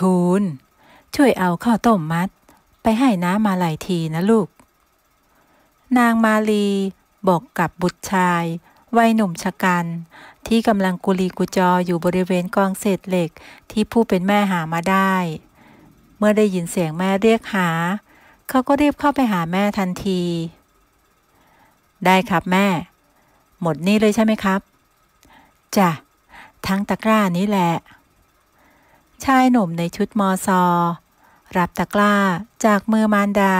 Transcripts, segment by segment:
ทูลช่วยเอาข้าวต้มมัดไปให้น้ามาลัยทีนะลูกนางมาลีบอกกับบุตรชายวัยหนุ่มชะกันที่กำลังกุลีกุจออยู่บริเวณกองเศษเหล็กที่ผู้เป็นแม่หามาได้เมื่อได้ยินเสียงแม่เรียกหาเขาก็รีบเข้าไปหาแม่ทันทีได้ครับแม่หมดนี่เลยใช่ไหมครับจ้ะทั้งตะกร้านี้แหละชายหนุ่มในชุดมอซอรับตะกร้าจากมือมารดา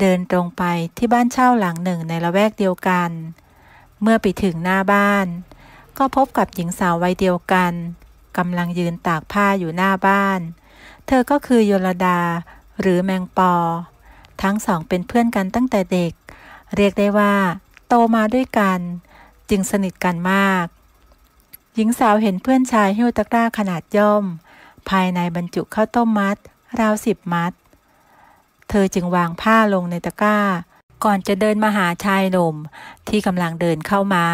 เดินตรงไปที่บ้านเช่าหลังหนึ่งในละแวกเดียวกันเมื่อไปถึงหน้าบ้านก็พบกับหญิงสาววัยเดียวกันกำลังยืนตากผ้าอยู่หน้าบ้านเธอก็คือโยลดาหรือแมงปอทั้งสองเป็นเพื่อนกันตั้งแต่เด็กเรียกได้ว่าโตมาด้วยกันจึงสนิทกันมากหญิงสาวเห็นเพื่อนชายหิ้วตะกร้าขนาดย่อมภายในบรรจุข้าวต้มมัดราว10 มัดเธอจึงวางผ้าลงในตะกร้าก่อนจะเดินมาหาชายหนุ่มที่กำลังเดินเข้ามา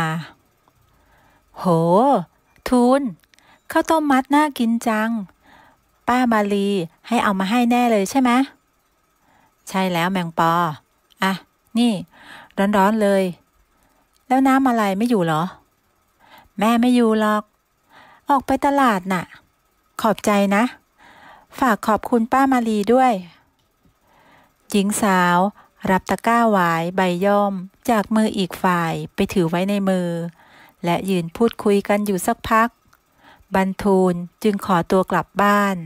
โหทูลข้าวต้มมัดน่ากินจังป้ามาลีให้เอามาให้แน่เลยใช่ไหมใช่แล้วแมงปออ่ะนี่ร้อนๆเลยแล้วน้ำอะไรไม่อยู่เหรอแม่ไม่อยู่หรอกออกไปตลาดน่ะขอบใจนะฝากขอบคุณป้ามาลีด้วยหญิงสาวรับตะกร้าหวายใบย่อมจากมืออีกฝ่ายไปถือไว้ในมือและยืนพูดคุยกันอยู่สักพักบันทูลจึงขอตัวกลับบ้าน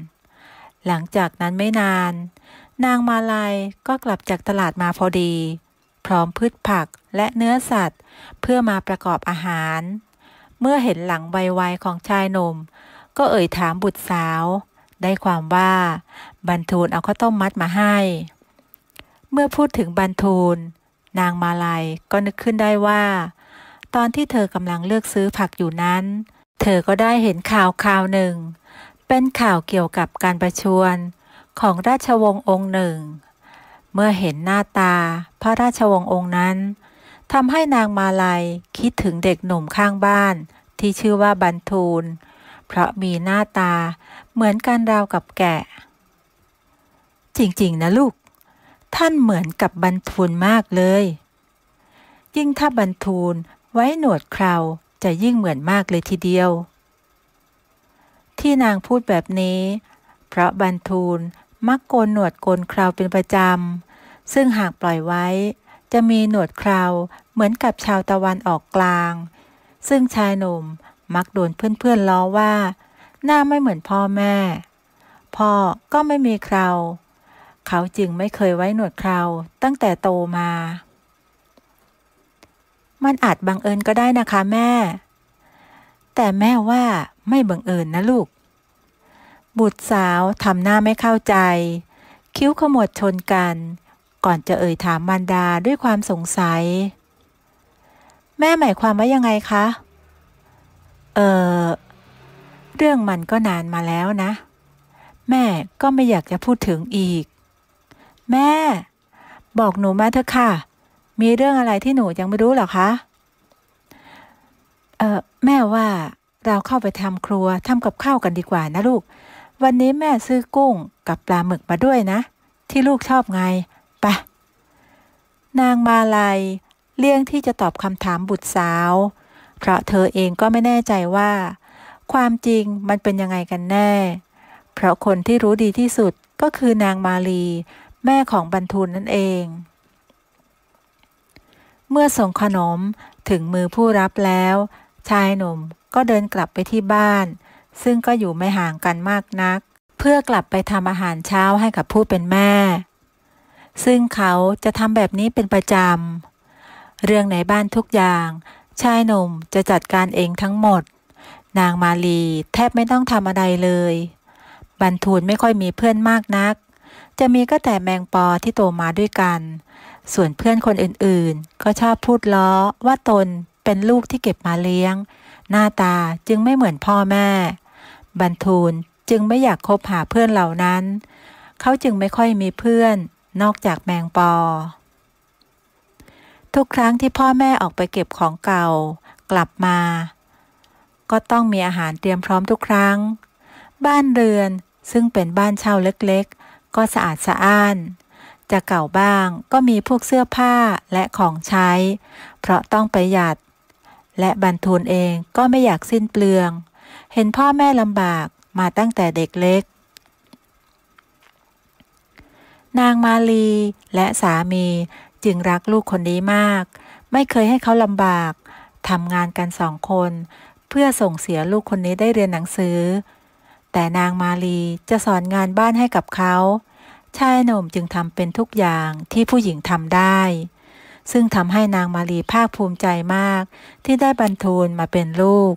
หลังจากนั้นไม่นานนางมาลัยก็กลับจากตลาดมาพอดีพร้อมพืชผักและเนื้อสัตว์เพื่อมาประกอบอาหารเมื่อเห็นหลังไวๆของชายหนุ่มก็เอ่ยถามบุตรสาวได้ความว่าบันทูลเอาข้าวต้มมัดมาให้เมื่อพูดถึงบันทูลนางมาลัยก็นึกขึ้นได้ว่าตอนที่เธอกำลังเลือกซื้อผักอยู่นั้นเธอก็ได้เห็นข่าวหนึ่งเป็นข่าวเกี่ยวกับการประชวรของราชวงศ์องค์หนึ่งเมื่อเห็นหน้าตาพระราชวงศ์องค์นั้นทำให้นางมาลัยคิดถึงเด็กหนุ่มข้างบ้านที่ชื่อว่าบันทูลเพราะมีหน้าตาเหมือนกันราวกับแกะจริงๆนะลูกท่านเหมือนกับบันทูลมากเลยยิ่งถ้าบันทูลไว้หนวดเคราจะยิ่งเหมือนมากเลยทีเดียวที่นางพูดแบบนี้เพราะบันทูลมักโกนหนวดโกนเคราเป็นประจำซึ่งหากปล่อยไว้จะมีหนวดเคราเหมือนกับชาวตะวันออกกลางซึ่งชายหนุ่มมักโดนเพื่อนๆล้อว่าหน้าไม่เหมือนพ่อแม่พ่อก็ไม่มีเคราเขาจึงไม่เคยไว้หนวดเคราตั้งแต่โตมามันอาจบังเอิญก็ได้นะคะแม่แต่แม่ว่าไม่บังเอิญนะลูกบุตรสาวทำหน้าไม่เข้าใจคิ้วขมวดชนกันก่อนจะเอ่ยถามมารดาด้วยความสงสัยแม่หมายความว่ายังไงคะเรื่องมันก็นานมาแล้วนะแม่ก็ไม่อยากจะพูดถึงอีกแม่บอกหนูมาเถอะค่ะมีเรื่องอะไรที่หนูยังไม่รู้หรอคะแม่ว่าเราเข้าไปทำครัวทำกับข้าวกันดีกว่านะลูกวันนี้แม่ซื้อกุ้งกับปลาหมึกมาด้วยนะที่ลูกชอบไงไปนางมาลัยเลี่ยงที่จะตอบคำถามบุตรสาวเพราะเธอเองก็ไม่แน่ใจว่าความจริงมันเป็นยังไงกันแน่เพราะคนที่รู้ดีที่สุดก็คือนางมาลีแม่ของบันทูลนั่นเองเมื่อส่งขนมถึงมือผู้รับแล้วชายหนุ่มก็เดินกลับไปที่บ้านซึ่งก็อยู่ไม่ห่างกันมากนักเพื่อกลับไปทำอาหารเช้าให้กับผู้เป็นแม่ซึ่งเขาจะทำแบบนี้เป็นประจำเรื่องในบ้านทุกอย่างชายหนุ่มจะจัดการเองทั้งหมดนางมาลีแทบไม่ต้องทำอะไรเลยบันทูลไม่ค่อยมีเพื่อนมากนักจะมีก็แต่แมงปอที่โตมาด้วยกันส่วนเพื่อนคนอื่นๆก็ชอบพูดล้อว่าตนเป็นลูกที่เก็บมาเลี้ยงหน้าตาจึงไม่เหมือนพ่อแม่บันทูลจึงไม่อยากคบหาเพื่อนเหล่านั้นเขาจึงไม่ค่อยมีเพื่อนนอกจากแมงปอทุกครั้งที่พ่อแม่ออกไปเก็บของเก่ากลับมาก็ต้องมีอาหารเตรียมพร้อมทุกครั้งบ้านเรือน ซึ่งเป็นบ้านเช่าเล็กๆก็สะอาดสะอ้านจะเก่าบ้างก็มีพวกเสื้อผ้าและของใช้เพราะต้องประหยัดและบรรทุนเองก็ไม่อยากสิ้นเปลืองเห็นพ่อแม่ลำบากมาตั้งแต่เด็กเล็กนางมาลีและสามีจึงรักลูกคนนี้มากไม่เคยให้เขาลำบากทำงานกันสองคนเพื่อส่งเสียลูกคนนี้ได้เรียนหนังสือแต่นางมาลีจะสอนงานบ้านให้กับเขาชายหนุ่มจึงทำเป็นทุกอย่างที่ผู้หญิงทำได้ซึ่งทำให้นางมาลีภาคภูมิใจมากที่ได้บรรทูลมาเป็นลูก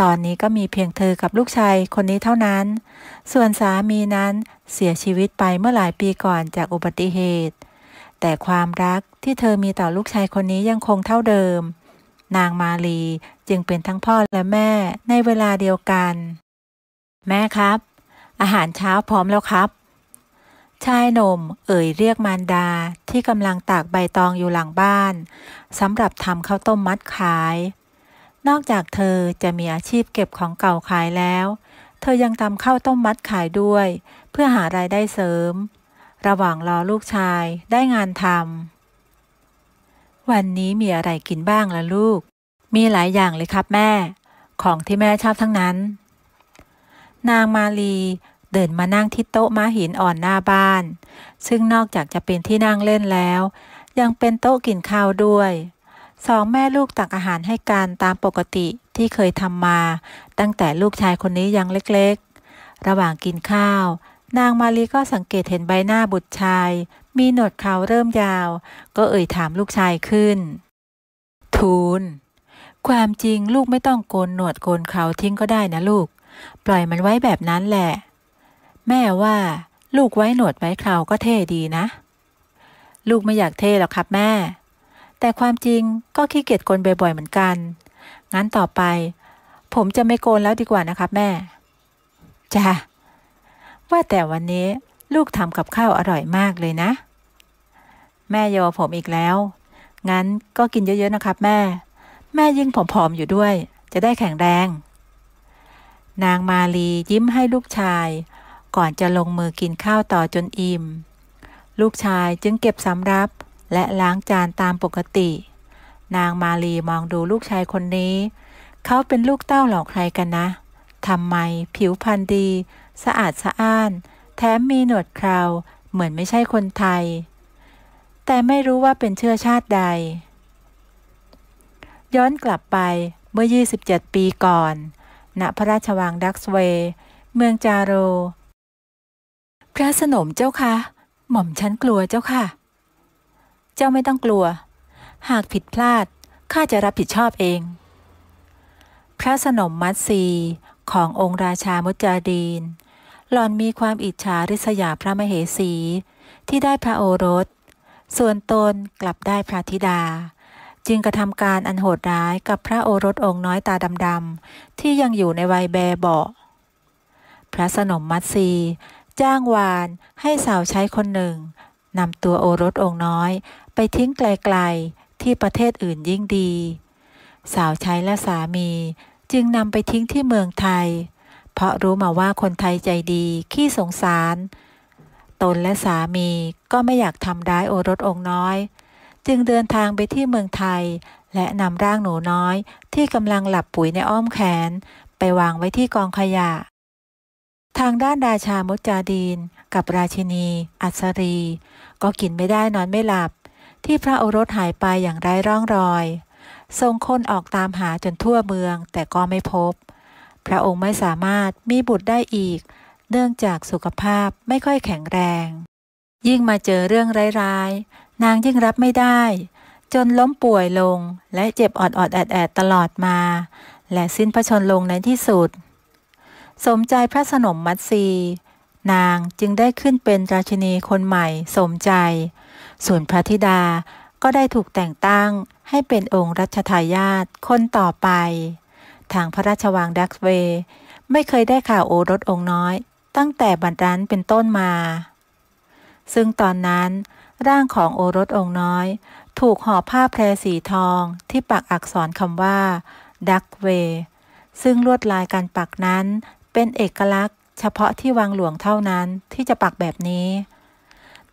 ตอนนี้ก็มีเพียงเธอกับลูกชายคนนี้เท่านั้นส่วนสามีนั้นเสียชีวิตไปเมื่อหลายปีก่อนจากอุบัติเหตุแต่ความรักที่เธอมีต่อลูกชายคนนี้ยังคงเท่าเดิมนางมาลีจึงเป็นทั้งพ่อและแม่ในเวลาเดียวกันแม่ครับอาหารเช้าพร้อมแล้วครับชายหนุ่มเอ่ยเรียกมารดาที่กำลังตากใบตองอยู่หลังบ้านสำหรับทำข้าวต้มมัดขายนอกจากเธอจะมีอาชีพเก็บของเก่าขายแล้วเธอยังทำข้าวต้มมัดขายด้วยเพื่อหารายได้เสริมระหว่างรอลูกชายได้งานทำวันนี้มีอะไรกินบ้างล่ะลูกมีหลายอย่างเลยครับแม่ของที่แม่ชอบทั้งนั้นนางมาลีเดินมานั่งที่โต๊ะม้าหินอ่อนหน้าบ้านซึ่งนอกจากจะเป็นที่นั่งเล่นแล้วยังเป็นโต๊ะกินข้าวด้วยสองแม่ลูกตักอาหารให้กันตามปกติที่เคยทำมาตั้งแต่ลูกชายคนนี้ยังเล็กๆระหว่างกินข้าวนางมาลีก็สังเกตเห็นใบหน้าบุตรชายมีหนวดเขาเริ่มยาวก็เอ่ยถามลูกชายขึ้นทูลความจริงลูกไม่ต้องโกนหนวดโกนเขาทิ้งก็ได้นะลูกปล่อยมันไว้แบบนั้นแหละแม่ว่าลูกไว้หนวดไว้เคราก็เท่ดีนะลูกไม่อยากเท่หรอกครับแม่แต่ความจริงก็ขี้เกียจโกนบ่อยๆเหมือนกันงั้นต่อไปผมจะไม่โกนแล้วดีกว่านะครับแม่จ้ะว่าแต่วันนี้ลูกทำกับข้าวอร่อยมากเลยนะแม่โยผมอีกแล้วงั้นก็กินเยอะๆนะครับแม่ยิ่งผอมๆอยู่ด้วยจะได้แข็งแรงนางมาลียิ้มให้ลูกชายก่อนจะลงมือกินข้าวต่อจนอิ่มลูกชายจึงเก็บสำรับและล้างจานตามปกตินางมาลีมองดูลูกชายคนนี้เขาเป็นลูกเต้าเหล่าใครกันนะทำไมผิวพรรณดีสะอาดสะอ้านแถมมีหนวดเคราเหมือนไม่ใช่คนไทยแต่ไม่รู้ว่าเป็นเชื้อชาติใดย้อนกลับไปเมื่อ27ปีก่อนณพระราชวังดักสเวย์เมืองจาโรพระสนมเจ้าค่ะหม่อมฉันกลัวเจ้าค่ะเจ้าไม่ต้องกลัวหากผิดพลาดข้าจะรับผิดชอบเองพระสนมมัตสีขององค์ราชามุจจาดีนหล่อนมีความอิจฉาริษยาพระมเหสีที่ได้พระโอรสส่วนตนกลับได้พระธิดาจึงกระทำการอันโหดร้ายกับพระโอรสองค์น้อยตาดำๆที่ยังอยู่ในวัยแบเบาะพระสนมมัตสีจ้างวานให้สาวใช้คนหนึ่งนำตัวโอรสองค์น้อยไปทิ้งไกลๆที่ประเทศอื่นยิ่งดีสาวใช้และสามีจึงนำไปทิ้งที่เมืองไทยเพราะรู้มาว่าคนไทยใจดีขี้สงสารตนและสามีก็ไม่อยากทำร้ายโอรสองค์น้อยจึงเดินทางไปที่เมืองไทยและนำร่างหนูน้อยที่กำลังหลับปุ๋ยในอ้อมแขนไปวางไว้ที่กองขยะทางด้านราชามุจจาดีนกับราชินีอัศรีก็กินไม่ได้นอนไม่หลับที่พระโอรสหายไปอย่างไร้ร่องรอยทรงคนออกตามหาจนทั่วเมืองแต่ก็ไม่พบพระองค์ไม่สามารถมีบุตรได้อีกเนื่องจากสุขภาพไม่ค่อยแข็งแรงยิ่งมาเจอเรื่องร้ายๆนางยิ่งรับไม่ได้จนล้มป่วยลงและเจ็บออดๆแอดๆตลอดมาและสิ้นพระชนม์ลงในที่สุดสมใจพระสนมมัตสีนางจึงได้ขึ้นเป็นราชินีคนใหม่สมใจส่วนพระธิดาก็ได้ถูกแต่งตั้งให้เป็นองค์รัชทายาทคนต่อไปทางพระราชวังดักเวย์ไม่เคยได้ข่าวโอรสองค์น้อยตั้งแต่บัดนั้นเป็นต้นมาซึ่งตอนนั้นร่างของโอรสองค์น้อยถูกห่อผ้าแพรสีทองที่ปักอักษรคำว่าดักเวย์ซึ่งลวดลายการปักนั้นเป็นเอกลักษณ์ เฉพาะที่วังหลวงเท่านั้นที่จะปักแบบนี้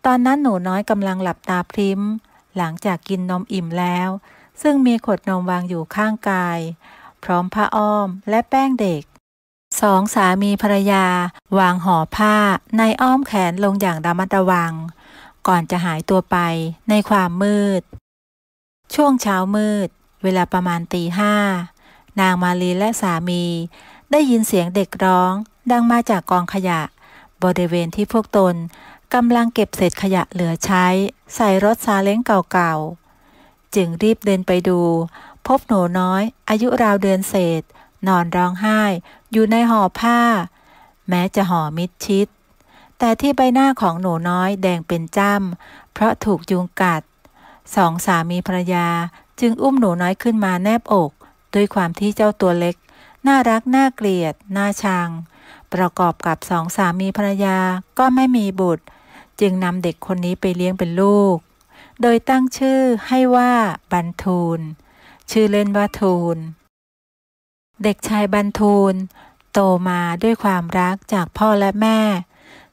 ตอนนั้นหนูน้อยกำลังหลับตาพริ้มหลังจากกินนมอิ่มแล้วซึ่งมีขวดนมวางอยู่ข้างกายพร้อมผ้าอ้อมและแป้งเด็กสองสามีภรรยาวางห่อผ้าในอ้อมแขนลงอย่างระมัดระวังก่อนจะหายตัวไปในความมืดช่วงเช้ามืดเวลาประมาณตี 5นางมาลีและสามีได้ยินเสียงเด็กร้องดังมาจากกองขยะบริเวณที่พวกตนกำลังเก็บเศษขยะเหลือใช้ใส่รถซาเล้งเก่าๆจึงรีบเดินไปดูพบหนูน้อยอายุราวเดือนเศษนอนร้องไห้อยู่ในห่อผ้าแม้จะห่อมิดชิดแต่ที่ใบหน้าของหนูน้อยแดงเป็นจ้ำเพราะถูกยุงกัดสองสามีภรรยาจึงอุ้มหนูน้อยขึ้นมาแนบอกด้วยความที่เจ้าตัวเล็กน่ารักน่าเกลียดน่าชังประกอบกับสองสามีภรรยาก็ไม่มีบุตรจึงนำเด็กคนนี้ไปเลี้ยงเป็นลูกโดยตั้งชื่อให้ว่าบันทูลชื่อเล่นว่าทูลเด็กชายบันทูลโตมาด้วยความรักจากพ่อและแม่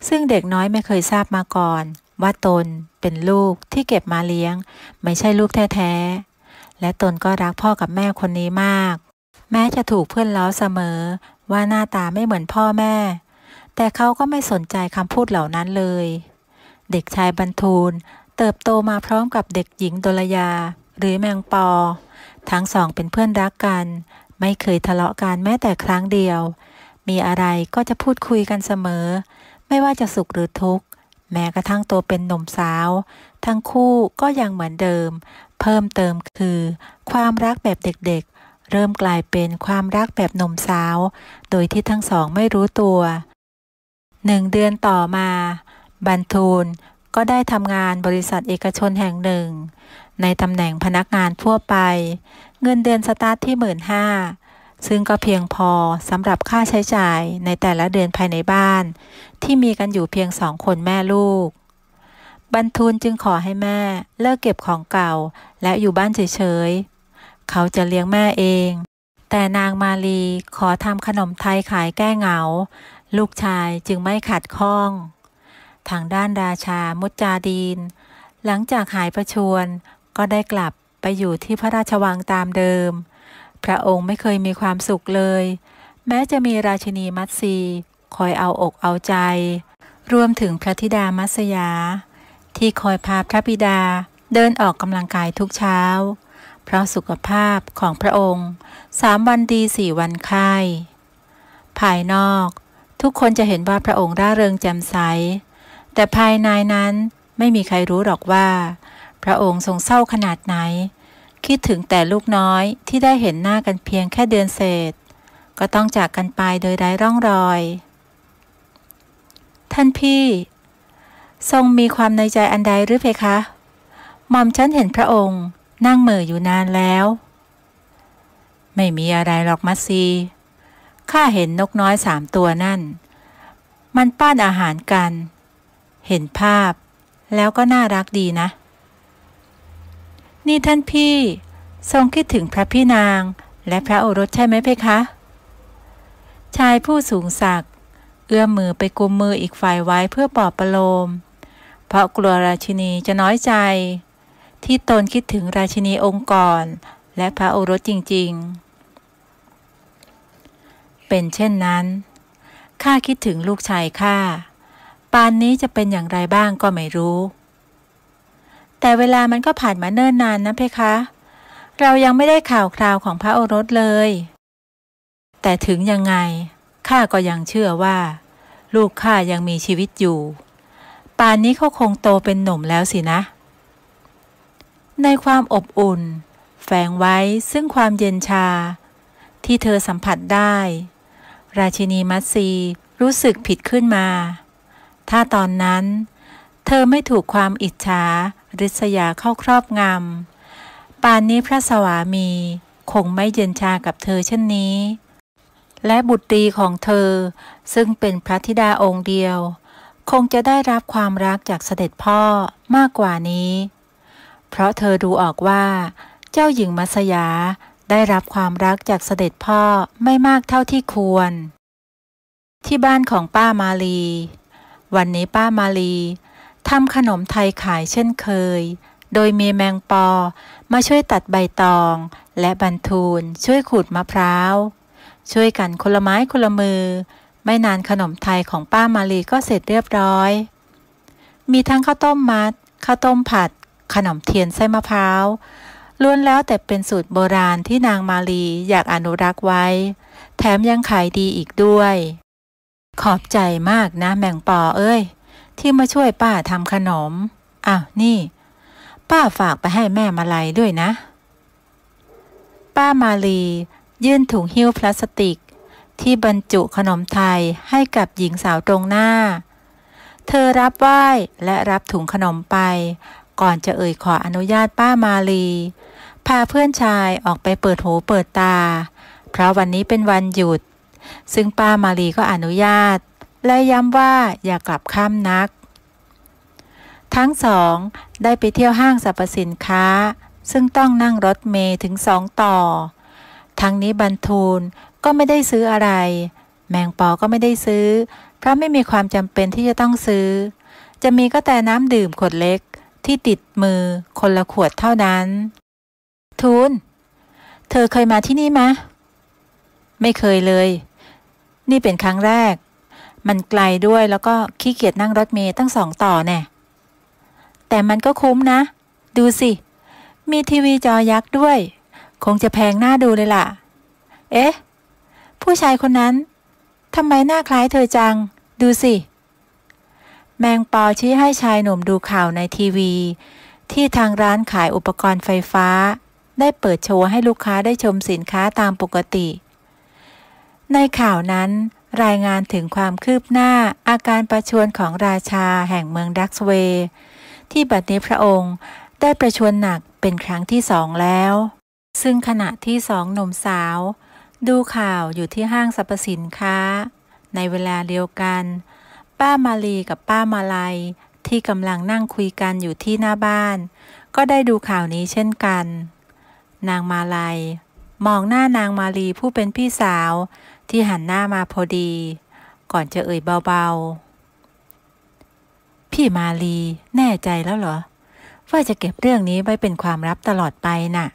ซึ่งเด็กน้อยไม่เคยทราบมาก่อนว่าตนเป็นลูกที่เก็บมาเลี้ยงไม่ใช่ลูกแท้ๆและตนก็รักพ่อกับแม่คนนี้มากแม้จะถูกเพื่อนล้อเสมอว่าหน้าตาไม่เหมือนพ่อแม่แต่เขาก็ไม่สนใจคำพูดเหล่านั้นเลยเด็กชายบันทูลเติบโตมาพร้อมกับเด็กหญิงดลยาหรือแมงปอทั้งสองเป็นเพื่อนรักกันไม่เคยทะเลาะกันแม้แต่ครั้งเดียวมีอะไรก็จะพูดคุยกันเสมอไม่ว่าจะสุขหรือทุกข์แม้กระทั่งตัวเป็นหนุ่มสาวทั้งคู่ก็ยังเหมือนเดิมเพิ่มเติมคือความรักแบบเด็กๆเริ่มกลายเป็นความรักแบบหนุ่มสาวโดยที่ทั้งสองไม่รู้ตัว1 เดือนต่อมาบันทูลก็ได้ทำงานบริษัทเอกชนแห่งหนึ่งในตำแหน่งพนักงานทั่วไปเงินเดือนสตาร์ทที่ 15,000 ซึ่งก็เพียงพอสำหรับค่าใช้จ่ายในแต่ละเดือนภายในบ้านที่มีกันอยู่เพียง2 คนแม่ลูกบันทูลจึงขอให้แม่เลิกเก็บของเก่าและอยู่บ้านเฉยๆเขาจะเลี้ยงแม่เองแต่นางมาลีขอทำขนมไทยขายแก้เหงาลูกชายจึงไม่ขัดข้องทางด้านราชามุจจาดีนหลังจากหายประชวรก็ได้กลับไปอยู่ที่พระราชวังตามเดิมพระองค์ไม่เคยมีความสุขเลยแม้จะมีราชินีมัตสีคอยเอาอกเอาใจรวมถึงพระธิดามัตสยาที่คอยพาพระบิดาเดินออกกำลังกายทุกเช้าเพราะสุขภาพของพระองค์3 วันดี 4 วันไข้ภายนอกทุกคนจะเห็นว่าพระองค์ร่าเริงแจ่มใสแต่ภายในนั้นไม่มีใครรู้หรอกว่าพระองค์ทรงเศร้าขนาดไหนคิดถึงแต่ลูกน้อยที่ได้เห็นหน้ากันเพียงแค่เดือนเศษก็ต้องจากกันไปโดยไร้ร่องรอยท่านพี่ทรงมีความในใจอันใดหรือเพคะหม่อมฉันเห็นพระองค์นั่งเหม่ออยู่นานแล้วไม่มีอะไรหรอกมัสซีข้าเห็นนกน้อย3 ตัวนั่นมันป้อนอาหารกันเห็นภาพแล้วก็น่ารักดีนะนี่ท่านพี่ทรงคิดถึงพระพี่นางและพระโอรสใช่ไหมเพคะชายผู้สูงศักดิ์เอื้อมมือไปกุมมืออีกฝ่ายไว้เพื่อปลอบประโลมเพราะกลัวราชินีจะน้อยใจที่ตนคิดถึงราชินีองค์ก่อนและพระโอรสจริงๆเป็นเช่นนั้นข้าคิดถึงลูกชายข้าปานนี้จะเป็นอย่างไรบ้างก็ไม่รู้แต่เวลามันก็ผ่านมาเนิ่นนานนะเพคะเรายังไม่ได้ข่าวคราวของพระโอรสเลยแต่ถึงยังไงข้าก็ยังเชื่อว่าลูกข้ายังมีชีวิตอยู่ป่านนี้เขาคงโตเป็นหนุ่มแล้วสินะในความอบอุ่นแฝงไว้ซึ่งความเย็นชาที่เธอสัมผัสได้ราชินีมัตสีรู้สึกผิดขึ้นมาถ้าตอนนั้นเธอไม่ถูกความอิจฉาริษยาเข้าครอบงำป่านนี้พระสวามีคงไม่เย็นชากับเธอเช่นนี้และบุตรีของเธอซึ่งเป็นพระธิดาองค์เดียวคงจะได้รับความรักจากเสด็จพ่อมากกว่านี้เพราะเธอดูออกว่าเจ้าหญิงมัตสยาได้รับความรักจากเสด็จพ่อไม่มากเท่าที่ควร ที่บ้านของป้ามาลีวันนี้ป้ามาลีทำขนมไทยขายเช่นเคยโดยมีแมงปอมาช่วยตัดใบตองและบรรทูลช่วยขูดมะพร้าวช่วยกันคนละไม้คนละมือไม่นานขนมไทยของป้ามาลีก็เสร็จเรียบร้อยมีทั้งข้าวต้มมัดข้าวต้มผัดขนมเทียนไส้มะพร้าวล้วนแล้วแต่เป็นสูตรโบราณที่นางมาลีอยากอนุรักษ์ไว้แถมยังขายดีอีกด้วยขอบใจมากนะแมงปอเอ้ยที่มาช่วยป้าทำขนมอ้าวนี่ป้าฝากไปให้แม่มาลัยด้วยนะป้ามาลียื่นถุงหิ้วพลาสติกที่บรรจุขนมไทยให้กับหญิงสาวตรงหน้าเธอรับไหว้และรับถุงขนมไปก่อนจะเอ่ยขออนุญาตป้ามาลีพาเพื่อนชายออกไปเปิดหูเปิดตาเพราะวันนี้เป็นวันหยุดซึ่งป้ามาลีก็อนุญาตและย้ำว่าอย่ากลับค่ำนักทั้งสองได้ไปเที่ยวห้างสรรพสินค้าซึ่งต้องนั่งรถเมล์ถึง2 ต่อทั้งนี้บรรทูลก็ไม่ได้ซื้ออะไรแมงปอก็ไม่ได้ซื้อเพราะไม่มีความจำเป็นที่จะต้องซื้อจะมีก็แต่น้ำดื่มขวดเล็กที่ติดมือคนละขวดเท่านั้นทูลเธอเคยมาที่นี่ไหมไม่เคยเลยนี่เป็นครั้งแรกมันไกลด้วยแล้วก็ขี้เกียจนั่งรถเมล์ตั้ง2 ต่อแน่แต่มันก็คุ้มนะดูสิมีทีวีจอยักษ์ด้วยคงจะแพงหน้าดูเลยล่ะเอ๊ะผู้ชายคนนั้นทำไมหน้าคล้ายเธอจังดูสิแมงปอชี้ให้ชายหนุ่มดูข่าวในทีวีที่ทางร้านขายอุปกรณ์ไฟฟ้าได้เปิดโชว์ให้ลูกค้าได้ชมสินค้าตามปกติในข่าวนั้นรายงานถึงความคืบหน้าอาการประชวรของราชาแห่งเมืองดักเวย์ที่บัดนี้พระองค์ได้ประชวรหนักเป็นครั้งที่2แล้วซึ่งขณะที่2 หนุ่มสาวดูข่าวอยู่ที่ห้างสรรพสินค้าในเวลาเดียวกันป้ามาลีกับป้ามาลัยที่กำลังนั่งคุยกันอยู่ที่หน้าบ้านก็ได้ดูข่าวนี้เช่นกันนางมาลัยมองหน้านางมาลีผู้เป็นพี่สาวที่หันหน้ามาพอดีก่อนจะเอ่ยเบาๆพี่มาลีแน่ใจแล้วเหรอว่าจะเก็บเรื่องนี้ไว้เป็นความลับตลอดไปน่ะ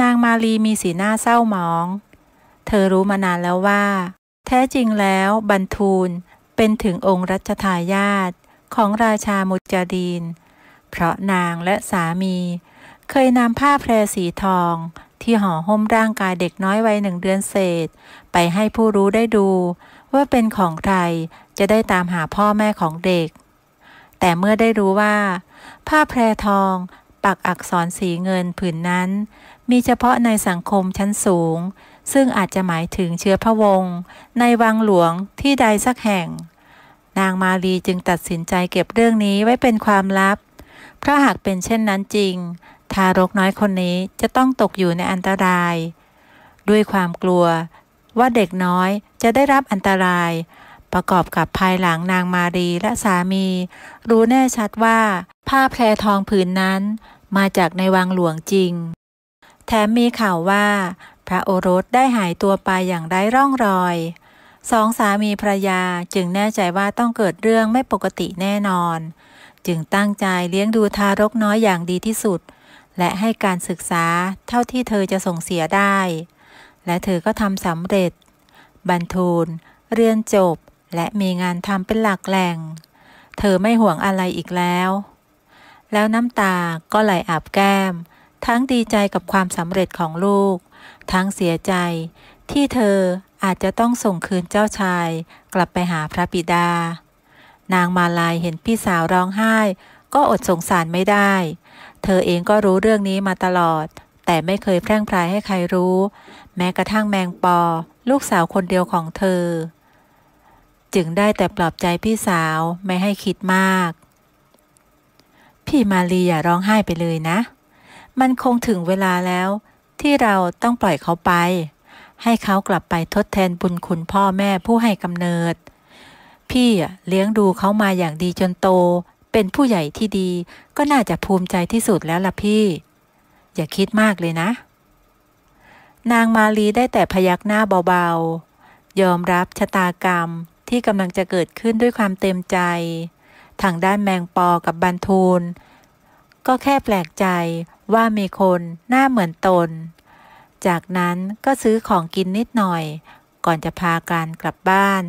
นางมาลีมีสีหน้าเศร้าหมองเธอรู้มานานแล้วว่าแท้จริงแล้วบรรทูลเป็นถึงองค์รัชทายาทของราชามุจจาดีนเพราะนางและสามีเคยนำผ้าแพรสีทองที่ห่อหุ้มร่างกายเด็กน้อยวัย1 เดือนเศษไปให้ผู้รู้ได้ดูว่าเป็นของใครจะได้ตามหาพ่อแม่ของเด็กแต่เมื่อได้รู้ว่าผ้าแพรทองปักอักษรสีเงินผืนนั้นมีเฉพาะในสังคมชั้นสูงซึ่งอาจจะหมายถึงเชื้อพระวงศ์ในวังหลวงที่ใดสักแห่งนางมาลีจึงตัดสินใจเก็บเรื่องนี้ไว้เป็นความลับเพราะหากเป็นเช่นนั้นจริงทารกน้อยคนนี้จะต้องตกอยู่ในอันตรายด้วยความกลัวว่าเด็กน้อยจะได้รับอันตรายประกอบกับภายหลังนางมาลีและสามีรู้แน่ชัดว่าผ้าแพรทองผืนนั้นมาจากในวังหลวงจริงแถมมีข่าวว่าพระโอรสได้หายตัวไปอย่างไร้ร่องรอย2 สามีภรรยาจึงแน่ใจว่าต้องเกิดเรื่องไม่ปกติแน่นอนจึงตั้งใจเลี้ยงดูทารกน้อยอย่างดีที่สุดและให้การศึกษาเท่าที่เธอจะส่งเสียได้และเธอก็ทำสำเร็จบรรทูลเรียนจบและมีงานทำเป็นหลักแหล่งเธอไม่ห่วงอะไรอีกแล้วน้ำตาก็ไหลอาบแก้มทั้งดีใจกับความสำเร็จของลูกทั้งเสียใจที่เธออาจจะต้องส่งคืนเจ้าชายกลับไปหาพระบิดานางมาลัยเห็นพี่สาวร้องไห้ก็อดสงสารไม่ได้เธอเองก็รู้เรื่องนี้มาตลอดแต่ไม่เคยแพร่งพรายให้ใครรู้แม้กระทั่งแมงปอลูกสาวคนเดียวของเธอจึงได้แต่ปลอบใจพี่สาวไม่ให้คิดมากพี่มาลีอย่าร้องไห้ไปเลยนะมันคงถึงเวลาแล้วที่เราต้องปล่อยเขาไปให้เขากลับไปทดแทนบุญคุณพ่อแม่ผู้ให้กำเนิดพี่เลี้ยงดูเขามาอย่างดีจนโตเป็นผู้ใหญ่ที่ดีก็น่าจะภูมิใจที่สุดแล้วล่ะพี่อย่าคิดมากเลยนะนางมาลีได้แต่พยักหน้าเบา ยอมรับชะตากรรมที่กำลังจะเกิดขึ้นด้วยความเต็มใจทางด้านแมงปอกับบันทูลก็แค่แปลกใจว่ามีคนหน้าเหมือนตนจากนั้นก็ซื้อของกินนิดหน่อยก่อนจะพากันกลับบ้าน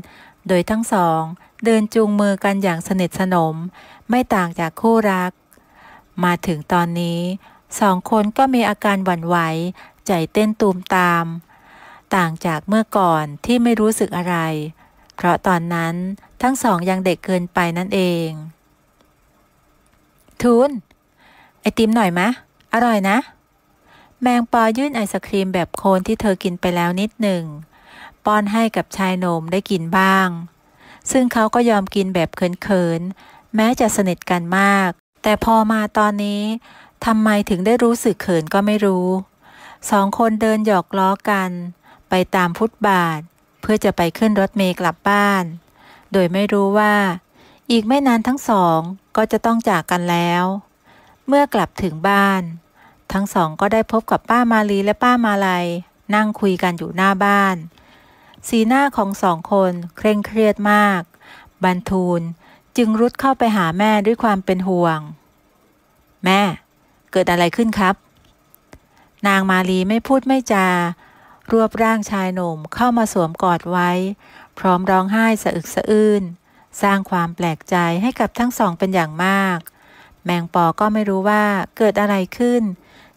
โดยทั้งสองเดินจูงมือกันอย่างสนิทสนมไม่ต่างจากคู่รักมาถึงตอนนี้สองคนก็มีอาการหวั่นไหวใจเต้นตูมตามต่างจากเมื่อก่อนที่ไม่รู้สึกอะไรเพราะตอนนั้นทั้งสองยังเด็กเกินไปนั่นเองทูนไอติมหน่อยมะอร่อยนะแมงปอยื่นไอศครีมแบบโคนที่เธอกินไปแล้วนิดหนึ่งป้อนให้กับชายหนุ่มได้กินบ้างซึ่งเขาก็ยอมกินแบบเขินๆแม้จะสนิทกันมากแต่พอมาตอนนี้ทำไมถึงได้รู้สึกเขินก็ไม่รู้สองคนเดินหยอกล้อกันไปตามฟุตบาทเพื่อจะไปขึ้นรถเมล์กลับบ้านโดยไม่รู้ว่าอีกไม่นานทั้งสองก็จะต้องจากกันแล้วเมื่อกลับถึงบ้านทั้งสองก็ได้พบกับป้ามาลีและป้ามาลัยนั่งคุยกันอยู่หน้าบ้านสีหน้าของสองคนเคร่งเครียดมากบันทูลจึงรุดเข้าไปหาแม่ด้วยความเป็นห่วงแม่เกิดอะไรขึ้นครับนางมาลีไม่พูดไม่จารวบร่างชายหนุ่มเข้ามาสวมกอดไว้พร้อมร้องไห้สะอึกสะอื้นสร้างความแปลกใจให้กับทั้งสองเป็นอย่างมากแมงปอก็ไม่รู้ว่าเกิดอะไรขึ้น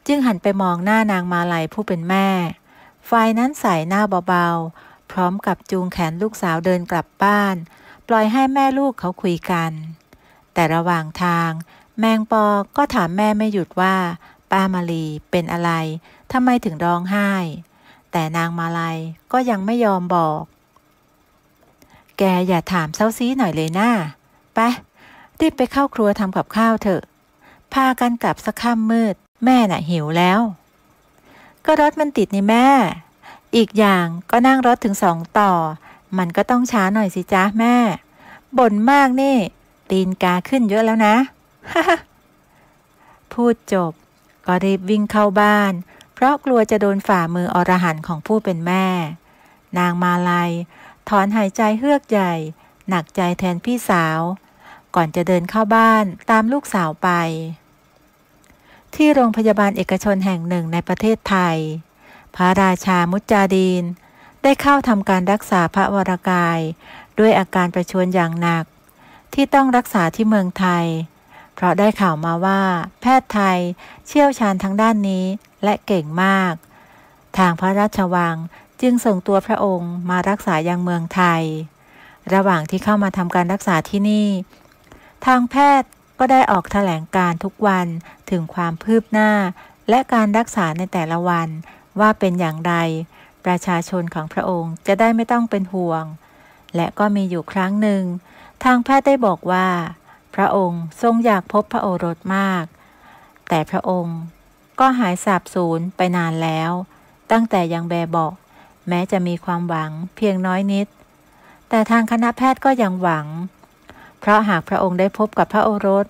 จึงหันไปมองหน้านางมาลัยผู้เป็นแม่ฝ่ายนั้นสายหน้าเบาๆพร้อมกับจูงแขนลูกสาวเดินกลับบ้านปล่อยให้แม่ลูกเขาคุยกันแต่ระหว่างทางแมงปอก็ถามแม่ไม่หยุดว่าป้ามาลีเป็นอะไรทำไมถึงร้องไห้แต่นางมาลัยก็ยังไม่ยอมบอกแกอย่าถามเซ้าซี้หน่อยเลยนะไปรีบไปเข้าครัวทำกับข้าวเถอะพากันกลับสักค่ำมืดแม่น่ะหิวแล้วก็รถมันติดนี่แม่อีกอย่างก็นั่งรถถึงสองต่อมันก็ต้องช้าหน่อยสิจ๊ะแม่บ่นมากนี่ตีนกาขึ้นเยอะแล้วนะ พูดจบก็รีบวิ่งเข้าบ้านเพราะกลัวจะโดนฝ่ามืออรหันต์ของผู้เป็นแม่นางมาลัยถอนหายใจเฮือกใหญ่หนักใจแทนพี่สาวก่อนจะเดินเข้าบ้านตามลูกสาวไปที่โรงพยาบาลเอกชนแห่งหนึ่งในประเทศไทยพระราชามุจจาดีนได้เข้าทำการรักษาพระวรกายด้วยอาการประชวรอย่างหนักที่ต้องรักษาที่เมืองไทยเพราะได้ข่าวมาว่าแพทย์ไทยเชี่ยวชาญทางด้านนี้และเก่งมากทางพระราชวังจึงส่งตัวพระองค์มารักษายังเมืองไทยระหว่างที่เข้ามาทำการรักษาที่นี่ทางแพทย์ก็ได้ออกแถลงการทุกวันถึงความคืบหน้าและการรักษาในแต่ละวันว่าเป็นอย่างไรประชาชนของพระองค์จะได้ไม่ต้องเป็นห่วงและก็มีอยู่ครั้งหนึ่งทางแพทย์ได้บอกว่าพระองค์ทรงอยากพบพระโอรสมากแต่พระองค์ก็หายสาบสูญไปนานแล้วตั้งแต่ยังแบเบาะแม้จะมีความหวังเพียงน้อยนิดแต่ทางคณะแพทย์ก็ยังหวังเพราะหากพระองค์ได้พบกับพระโอรส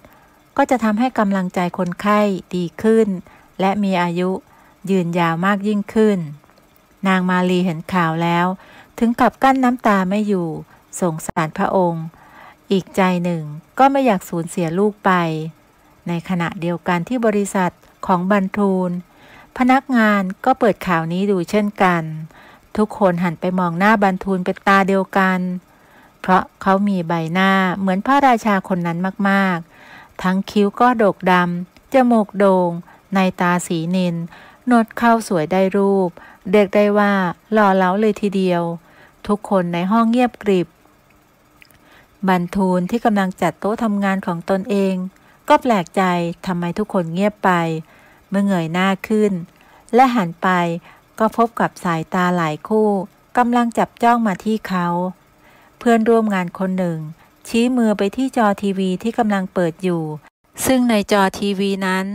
ก็จะทำให้กำลังใจคนไข้ดีขึ้นและมีอายุยืนยาวมากยิ่งขึ้นนางมาลีเห็นข่าวแล้วถึงกับกั้นน้ำตาไม่อยู่สงสารพระองค์อีกใจหนึ่งก็ไม่อยากสูญเสียลูกไปในขณะเดียวกันที่บริษัทของบันทูลพนักงานก็เปิดข่าวนี้ดูเช่นกันทุกคนหันไปมองหน้าบันทูลเป็นตาเดียวกันเพราะเขามีใบหน้าเหมือนพระราชาคนนั้นมากๆทั้งคิ้วก็โดกดำจมูกโด่งในตาสีนิลหนวดเข้าสวยได้รูปเรียกได้ว่าหล่อเหลาเลยทีเดียวทุกคนในห้องเงียบกริบบันทูลที่กำลังจัดโต๊ะทำงานของตนเองก็แปลกใจทำไมทุกคนเงียบไปเมื่อเงยหน้าขึ้นและหันไปก็พบกับสายตาหลายคู่กำลังจับจ้องมาที่เขาเพื่อนร่วมงานคนหนึ่งชี้มือไปที่จอทีวีที่กำลังเปิดอยู่ซึ่งในจอทีวีนั้น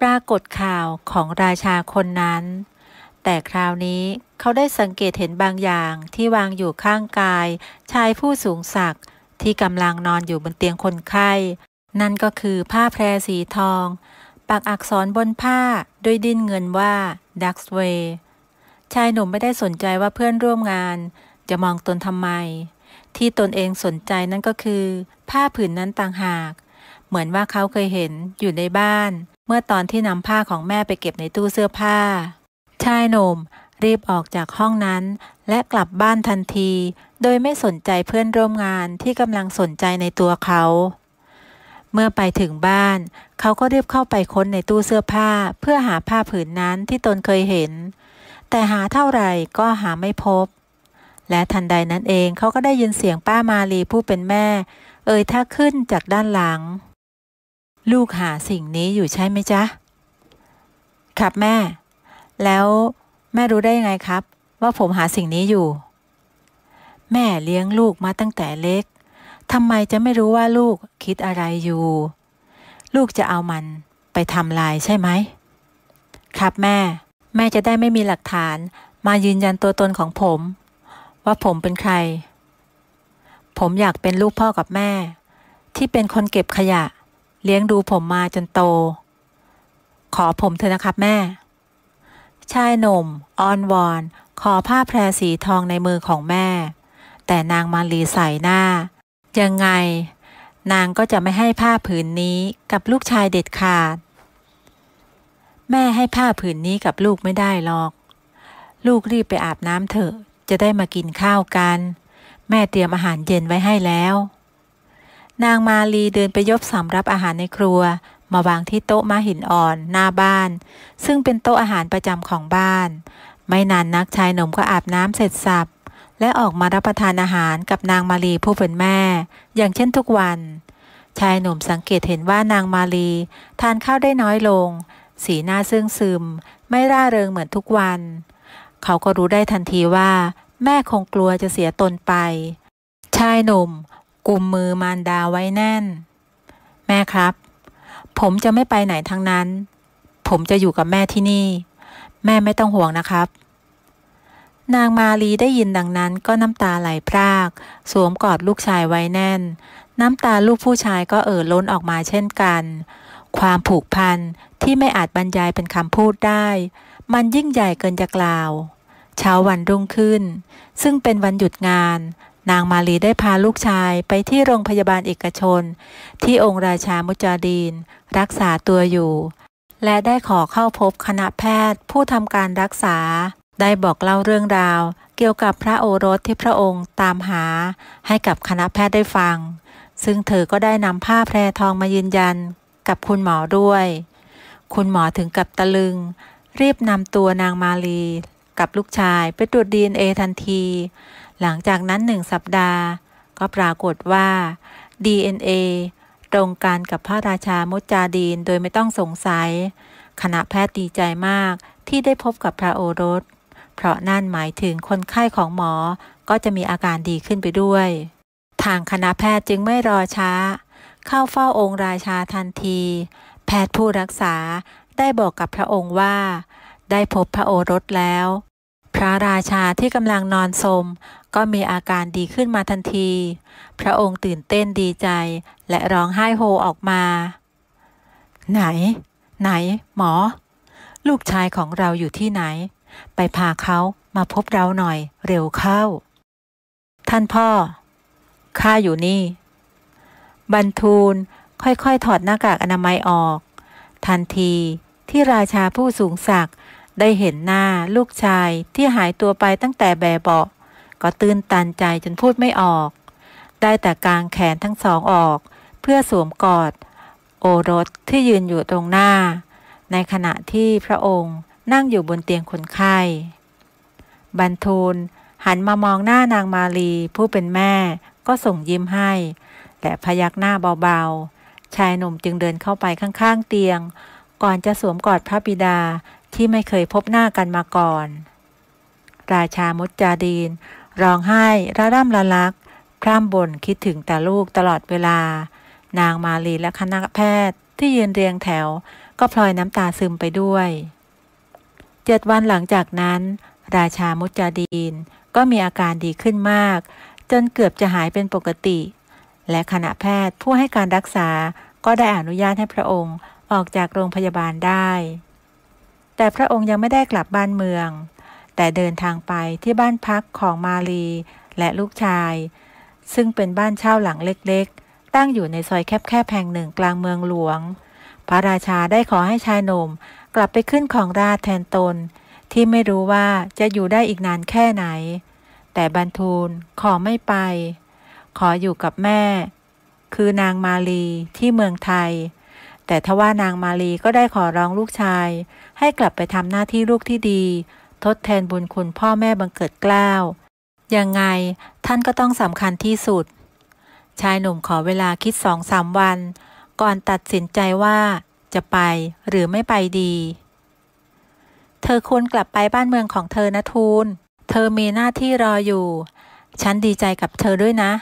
ปรากฏข่าวของราชาคนนั้นแต่คราวนี้เขาได้สังเกตเห็นบางอย่างที่วางอยู่ข้างกายชายผู้สูงศักดิ์ที่กำลังนอนอยู่บนเตียงคนไข้นั่นก็คือผ้าแพรสีทองปักอักษรบนผ้าด้วยดินเงินว่าดักสเวย์ชายหนุ่มไม่ได้สนใจว่าเพื่อนร่วมงาน จะมองตนทำไมที่ตนเองสนใจนั่นก็คือผ้าผืนนั้นต่างหากเหมือนว่าเขาเคยเห็นอยู่ในบ้านเมื่อตอนที่นำผ้าของแม่ไปเก็บในตู้เสื้อผ้าชายหนุ่มรีบออกจากห้องนั้นและกลับบ้านทันทีโดยไม่สนใจเพื่อนร่วมงานที่กำลังสนใจในตัวเขาเมื่อไปถึงบ้านเขาก็รีบเข้าไปค้นในตู้เสื้อผ้าเพื่อหาผ้าผืนนั้นที่ตนเคยเห็นแต่หาเท่าไหร่ก็หาไม่พบและทันใดนั้นเองเขาก็ได้ยินเสียงป้ามาลีผู้เป็นแม่เอ่ยทักขึ้นจากด้านหลังลูกหาสิ่งนี้อยู่ใช่ไหมจ๊ะครับแม่แล้วแม่รู้ได้ยังไงครับว่าผมหาสิ่งนี้อยู่แม่เลี้ยงลูกมาตั้งแต่เล็กทำไมจะไม่รู้ว่าลูกคิดอะไรอยู่ลูกจะเอามันไปทำลายใช่ไหมครับแม่จะได้ไม่มีหลักฐานมายืนยันตัวตนของผมว่าผมเป็นใครผมอยากเป็นลูกพ่อกับแม่ที่เป็นคนเก็บขยะเลี้ยงดูผมมาจนโตขอผมเถอะนะครับแม่ชายหนุ่มอ้อนวอนขอผ้าแพรสีทองในมือของแม่แต่นางมาลีใส่หน้ายังไงนางก็จะไม่ให้ผ้าผืนนี้กับลูกชายเด็ดขาดแม่ให้ผ้าผืนนี้กับลูกไม่ได้หรอกลูกรีบไปอาบน้ำเถอะจะได้มากินข้าวกันแม่เตรียมอาหารเย็นไว้ให้แล้วนางมาลีเดินไปยกสำรับอาหารในครัวมาวางที่โต๊ะม้าหินอ่อนหน้าบ้านซึ่งเป็นโต๊ะอาหารประจำของบ้านไม่นานนักชายหนุ่มก็อาบน้ำเสร็จสับและออกมารับประทานอาหารกับนางมาลีผู้เป็นแม่อย่างเช่นทุกวันชายหนุ่มสังเกตเห็นว่านางมาลีทานข้าวได้น้อยลงสีหน้าซึ้งซึมไม่ร่าเริงเหมือนทุกวันเขาก็รู้ได้ทันทีว่าแม่คงกลัวจะเสียตนไปชายหนุ่มกุมมือมารดาไว้แน่นแม่ครับผมจะไม่ไปไหนทั้งนั้นผมจะอยู่กับแม่ที่นี่แม่ไม่ต้องห่วงนะครับนางมาลีได้ยินดังนั้นก็น้ำตาไหลพรากสวมกอดลูกชายไว้แน่นน้ำตาลูกผู้ชายก็ล้นออกมาเช่นกันความผูกพันที่ไม่อาจบรรยายเป็นคำพูดได้มันยิ่งใหญ่เกินจะกล่าวเช้าวันรุ่งขึ้นซึ่งเป็นวันหยุดงานนางมาลีได้พาลูกชายไปที่โรงพยาบาลเอกชนที่องค์ราชามุจาดีนรักษาตัวอยู่และได้ขอเข้าพบคณะแพทย์ผู้ทำการรักษาได้บอกเล่าเรื่องราวเกี่ยวกับพระโอรสที่พระองค์ตามหาให้กับคณะแพทย์ได้ฟังซึ่งเธอก็ได้นำผ้าแพรทองมายืนยันกับคุณหมอด้วยคุณหมอถึงกับตะลึงรีบนำตัวนางมาลีกับลูกชายไปตรวจ DNA ทันทีหลังจากนั้น1 สัปดาห์ก็ปรากฏว่า DNA ตรงกันกับพระราชามุจจาดีนโดยไม่ต้องสงสัยคณะแพทย์ดีใจมากที่ได้พบกับพระโอรสเพราะนั่นหมายถึงคนไข้ของหมอก็จะมีอาการดีขึ้นไปด้วยทางคณะแพทย์จึงไม่รอช้าเข้าเฝ้าองค์ราชาทันทีแพทย์ผู้รักษาได้บอกกับพระองค์ว่าได้พบพระโอรสแล้วพระราชาที่กำลังนอนสมก็มีอาการดีขึ้นมาทันทีพระองค์ตื่นเต้นดีใจและร้องไห้โฮออกมาไหนหมอลูกชายของเราอยู่ที่ไหนไปพาเขามาพบเราหน่อยเร็วเข้าท่านพ่อข้าอยู่นี่บันทูลค่อยๆถอดหน้ากากอนามัยออกทันทีที่ราชาผู้สูงศักดิ์ได้เห็นหน้าลูกชายที่หายตัวไปตั้งแต่แบเบาะก็ตื่นตันใจจนพูดไม่ออกได้แต่กางแขนทั้งสองออกเพื่อสวมกอดโอรสที่ยืนอยู่ตรงหน้าในขณะที่พระองค์นั่งอยู่บนเตียงคนไข้บันทูลหันมามองหน้านางมาลีผู้เป็นแม่ก็ส่งยิ้มให้และพยักหน้าเบาๆชายหนุ่มจึงเดินเข้าไปข้างๆเตียงก่อนจะสวมกอดพระบิดาที่ไม่เคยพบหน้ากันมาก่อนราชามุจจาดีนร้องไห้ระร่ำระลักพร่ำบ่นคิดถึงแต่ลูกตลอดเวลานางมาลีและคณะแพทย์ที่ยืนเรียงแถวก็พลอยน้ำตาซึมไปด้วย7 วันหลังจากนั้นราชามุจจาดีนก็มีอาการดีขึ้นมากจนเกือบจะหายเป็นปกติและคณะแพทย์ผู้ให้การรักษาก็ได้อนุญาตให้พระองค์ออกจากโรงพยาบาลได้แต่พระองค์ยังไม่ได้กลับบ้านเมือง แต่เดินทางไปที่บ้านพักของมาลีและลูกชายซึ่งเป็นบ้านเช่าหลังเล็กๆตั้งอยู่ในซอยแคบๆแห่งหนึ่งกลางเมืองหลวงพระราชาได้ขอให้ชายหนุ่มกลับไปขึ้นครองราชย์แทนตนที่ไม่รู้ว่าจะอยู่ได้อีกนานแค่ไหนแต่บันทูลขอไม่ไปขออยู่กับแม่คือนางมาลีที่เมืองไทยแต่ทว่านางมาลีก็ได้ขอร้องลูกชายให้กลับไปทำหน้าที่ลูกที่ดีทดแทนบุญคุณพ่อแม่บังเกิดเกล้ายังไงท่านก็ต้องสำคัญที่สุดชายหนุ่มขอเวลาคิด 2-3 วันก่อนตัดสินใจว่าจะไปหรือไม่ไปดีเธอควรกลับไปบ้านเมืองของเธอนะทูลเธอมีหน้าที่รออยู่ฉันดีใจกับเธอด้วยนะ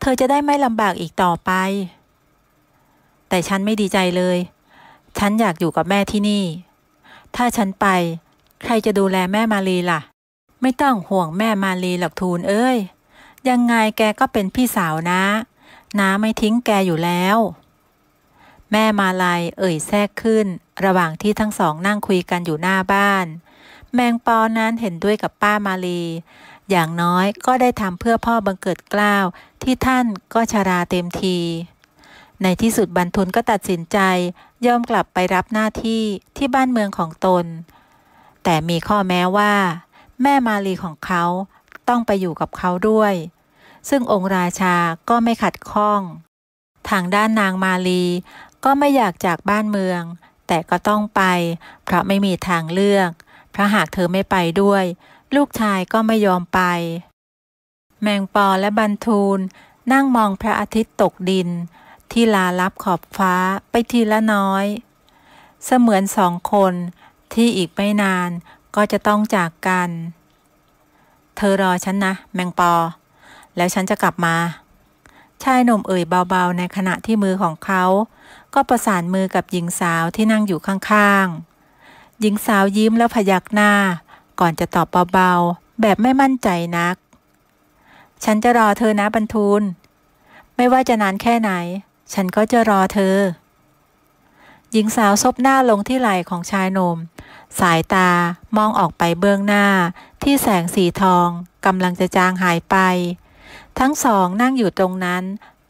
เธอจะได้ไม่ลำบากอีกต่อไปแต่ฉันไม่ดีใจเลยฉันอยากอยู่กับแม่ที่นี่ถ้าฉันไปใครจะดูแลแม่มาลีล่ะไม่ต้องห่วงแม่มาลีหรอกทูลเอ้ยยังไงแกก็เป็นพี่สาวนะน้าไม่ทิ้งแกอยู่แล้วแม่มาลัยเอ่ยแทรกขึ้นระหว่างที่ทั้งสองนั่งคุยกันอยู่หน้าบ้านแมงปอนั้นเห็นด้วยกับป้ามาลีอย่างน้อยก็ได้ทำเพื่อพ่อบังเกิดเกล้าที่ท่านก็ชราเต็มทีในที่สุดบรรทุนก็ตัดสินใจยอมกลับไปรับหน้าที่ที่บ้านเมืองของตนแต่มีข้อแม้ว่าแม่มาลีของเขาต้องไปอยู่กับเขาด้วยซึ่งองค์ราชาก็ไม่ขัดข้องทางด้านนางมาลีก็ไม่อยากจากบ้านเมืองแต่ก็ต้องไปเพราะไม่มีทางเลือกเพราะหากเธอไม่ไปด้วยลูกชายก็ไม่ยอมไปแมงปอและบันทูลนั่งมองพระอาทิตย์ตกดินที่ลาลับขอบฟ้าไปทีละน้อยเสมือนสองคนที่อีกไม่นานก็จะต้องจากกันเธอรอฉันนะแมงปอแล้วฉันจะกลับมาชายหนุ่มเอ่ยเบาๆในขณะที่มือของเขาก็ประสานมือกับหญิงสาวที่นั่งอยู่ข้างๆหญิงสาวยิ้มแล้วพยักหน้าก่อนจะตอบเบาๆแบบไม่มั่นใจนักฉันจะรอเธอนะบันทูลไม่ว่าจะนานแค่ไหนฉันก็จะรอเธอหญิงสาวซบหน้าลงที่ไหล่ของชายหนุ่มสายตามองออกไปเบื้องหน้าที่แสงสีทองกำลังจะจางหายไปทั้งสองนั่งอยู่ตรงนั้น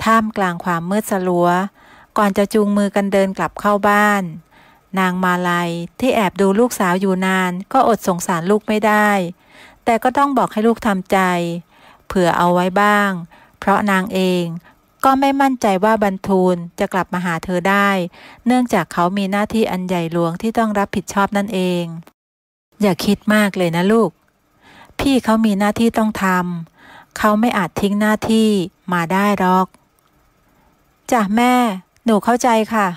ท่ามกลางความมืดสลัวก่อนจะจูงมือกันเดินกลับเข้าบ้านนางมาลัยที่แอบดูลูกสาวอยู่นานก็อดสงสารลูกไม่ได้แต่ก็ต้องบอกให้ลูกทำใจเผื่อเอาไว้บ้างเพราะนางเองก็ไม่มั่นใจว่าบันทูลจะกลับมาหาเธอได้เนื่องจากเขามีหน้าที่อันใหญ่หลวงที่ต้องรับผิดชอบนั่นเองอย่าคิดมากเลยนะลูกพี่เขามีหน้าที่ต้องทำเขาไม่อาจทิ้งหน้าที่มาได้หรอกจ้ะแม่หนูเข้าใจค่ะ